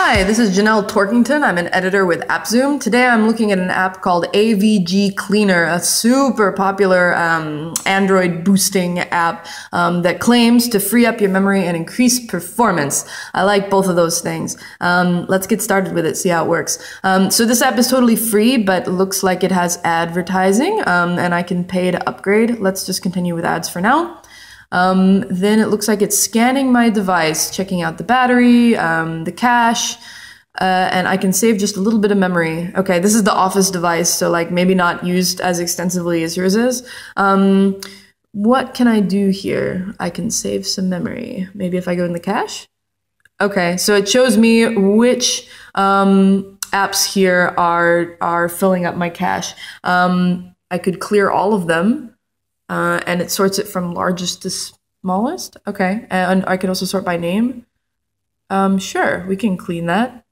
Hi, this is Janelle Torkington. I'm an editor with AppZoom. Today I'm looking at an app called AVG Cleaner, a super popular Android boosting app that claims to free up your memory and increase performance. I like both of those things. Let's get started with it, see how it works. So this app is totally free, but looks like it has advertising and I can pay to upgrade. Let's just continue with ads for now. Then it looks like it's scanning my device, checking out the battery, the cache, and I can save just a little bit of memory. Okay, this is the office device, so like maybe not used as extensively as yours is. What can I do here? I can save some memory. Maybe if I go in the cache? Okay, so it shows me which apps here are filling up my cache. I could clear all of them. And it sorts it from largest to smallest. Okay, and I can also sort by name. Sure, we can clean that.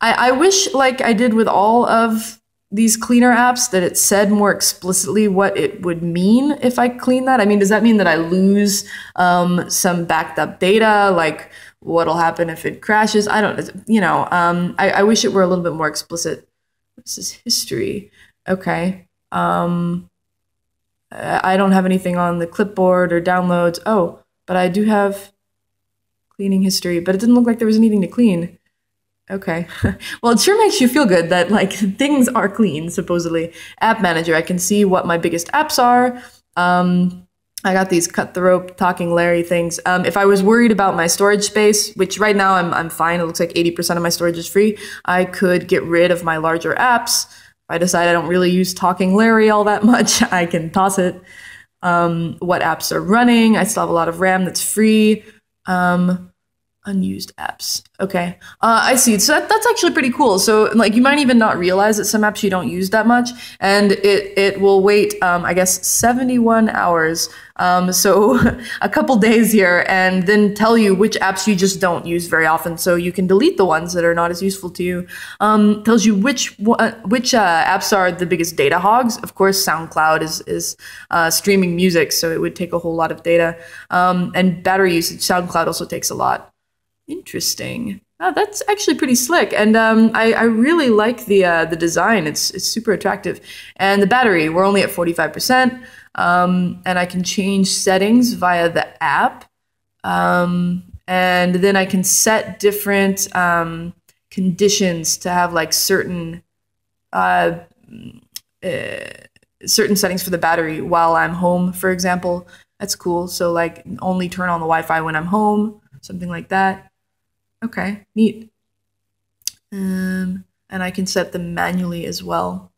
I wish, like I did with all of these cleaner apps, that it said more explicitly what it would mean if I clean that. I mean, does that mean that I lose some backed up data? Like, what'll happen if it crashes? I don't, you know, I wish it were a little bit more explicit. This is history. Okay. I don't have anything on the clipboard or downloads. Oh, but I do have cleaning history, but it didn't look like there was anything to clean. Okay. Well, it sure makes you feel good that like things are clean, supposedly. App manager, I can see what my biggest apps are. I got these cut the rope Talking Larry things. If I was worried about my storage space, which right now I'm fine, it looks like 80% of my storage is free, I could get rid of my larger apps. I decide I don't really use Talking Larry all that much, I can toss it. What apps are running? I still have a lot of RAM that's free. Unused apps. Okay, I see. So that's actually pretty cool. So like you might even not realize that some apps you don't use that much, and it will wait, I guess, 71 hours. So a couple days here, and then tell you which apps you just don't use very often, so you can delete the ones that are not as useful to you. Tells you which apps are the biggest data hogs. Of course, SoundCloud is streaming music, so it would take a whole lot of data. And battery usage, SoundCloud also takes a lot. Interesting. Oh, that's actually pretty slick, and I really like the design. It's super attractive, and the battery, we're only at 45%. And I can change settings via the app, and then I can set different conditions to have like certain settings for the battery while I'm home, for example. That's cool. So like only turn on the Wi-Fi when I'm home, something like that. Okay, neat. And I can set them manually as well.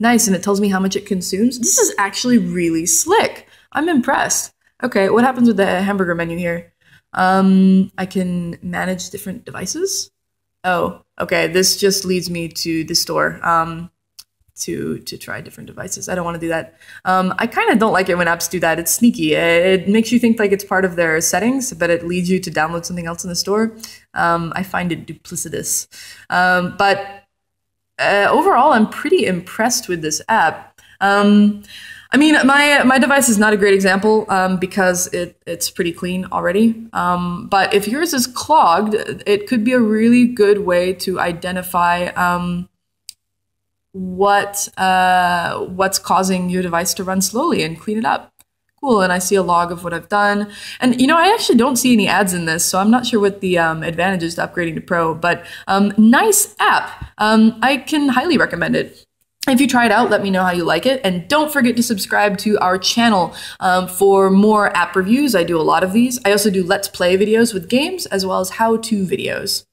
Nice, and it tells me how much it consumes. This is actually really slick. I'm impressed. Okay, what happens with the hamburger menu here? I can manage different devices. Oh, okay, this just leads me to the store to try different devices. I don't want to do that. I kind of don't like it when apps do that. It's sneaky. It makes you think like it's part of their settings, but it leads you to download something else in the store. I find it duplicitous. But overall, I'm pretty impressed with this app. I mean, my device is not a great example because it's pretty clean already. But if yours is clogged, it could be a really good way to identify what's causing your device to run slowly and clean it up. Cool, and I see a log of what I've done. And you know, I actually don't see any ads in this, so I'm not sure what the advantage is to upgrading to Pro, but nice app. I can highly recommend it. If you try it out, let me know how you like it, and don't forget to subscribe to our channel for more app reviews. I do a lot of these. I also do Let's Play videos with games, as well as how-to videos.